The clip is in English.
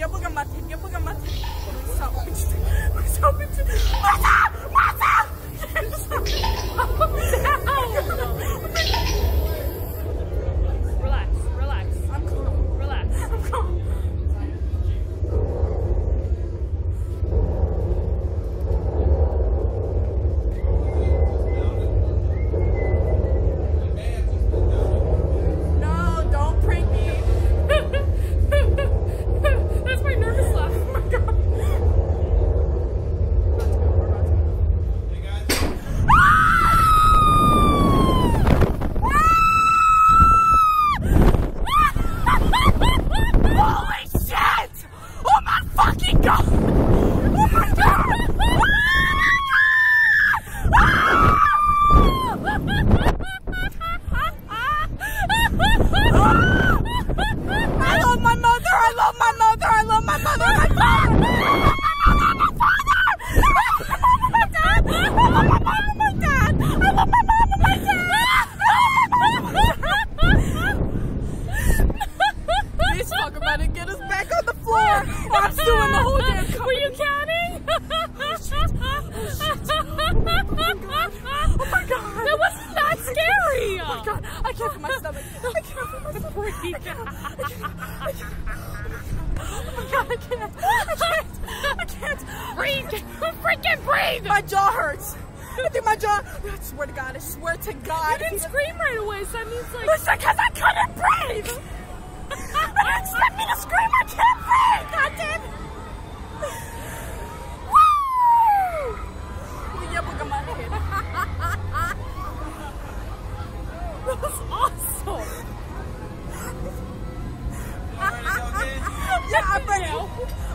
Dia bukan mati. Masa open. Masa. Relax. I'm calm. I can't breathe! My jaw hurts. I think my jaw... I swear to God. You didn't scream right away, so that means like... Listen, because I couldn't breathe! I didn't expect me to scream! I can't breathe! God damn it! Woo! Yeah, look at my head. That was awesome! Yeah, I break.